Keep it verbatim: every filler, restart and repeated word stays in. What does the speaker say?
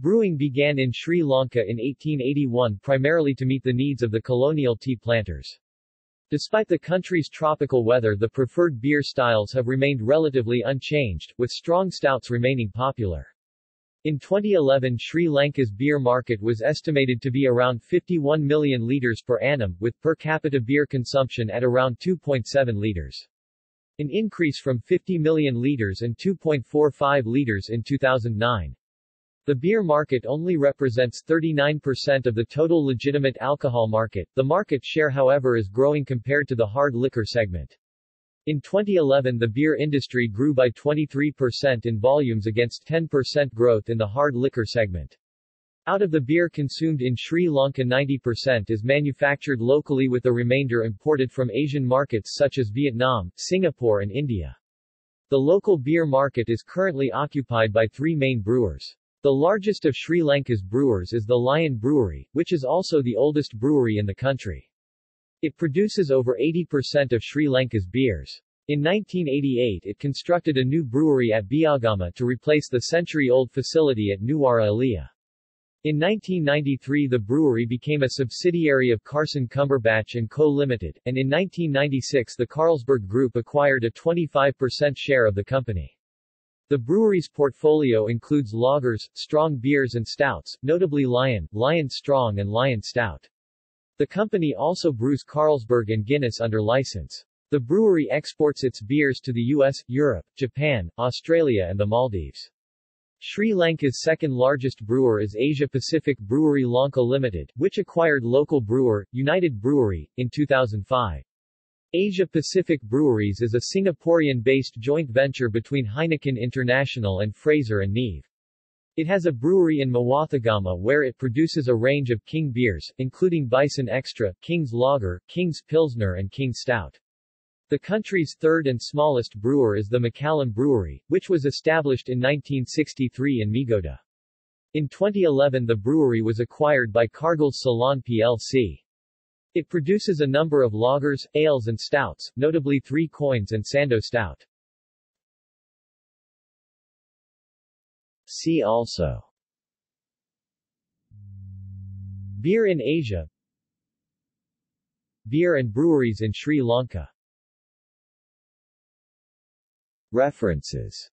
Brewing began in Sri Lanka in eighteen eighty-one primarily to meet the needs of the colonial tea planters. Despite the country's tropical weather, the preferred beer styles have remained relatively unchanged, with strong stouts remaining popular. In twenty eleven, Sri Lanka's beer market was estimated to be around fifty-one million liters per annum, with per capita beer consumption at around two point seven liters. An increase from fifty million liters and two point four five liters in two thousand nine. The beer market only represents thirty-nine percent of the total legitimate alcohol market. The market share, however, is growing compared to the hard liquor segment. In twenty eleven, the beer industry grew by twenty-three percent in volumes against ten percent growth in the hard liquor segment. Out of the beer consumed in Sri Lanka, ninety percent is manufactured locally, with the remainder imported from Asian markets such as Vietnam, Singapore, and India. The local beer market is currently occupied by three main brewers. The largest of Sri Lanka's brewers is the Lion Brewery, which is also the oldest brewery in the country. It produces over eighty percent of Sri Lanka's beers. In nineteen eighty-eight, it constructed a new brewery at Biagama to replace the century-old facility at Nuwara Eliya. In nineteen ninety-three, the brewery became a subsidiary of Carson Cumberbatch and Co Limited, and in nineteen ninety-six the Carlsberg Group acquired a twenty-five percent share of the company. The brewery's portfolio includes lagers, strong beers and stouts, notably Lion, Lion Strong and Lion Stout. The company also brews Carlsberg and Guinness under license. The brewery exports its beers to the U S, Europe, Japan, Australia and the Maldives. Sri Lanka's second largest brewer is Asia Pacific Brewery Lanka Limited, which acquired local brewer, United Brewery, in two thousand five. Asia Pacific Breweries is a Singaporean-based joint venture between Heineken International and Fraser and Neve. It has a brewery in Mawathagama where it produces a range of King beers, including Bison Extra, King's Lager, King's Pilsner and King Stout. The country's third and smallest brewer is the Macallan Brewery, which was established in nineteen sixty-three in Migoda. In twenty eleven, the brewery was acquired by Cargills Salon P L C. It produces a number of lagers, ales and stouts, notably Three Coins and Sando Stout. See also: Beer in Asia, Beer and breweries in Sri Lanka. References.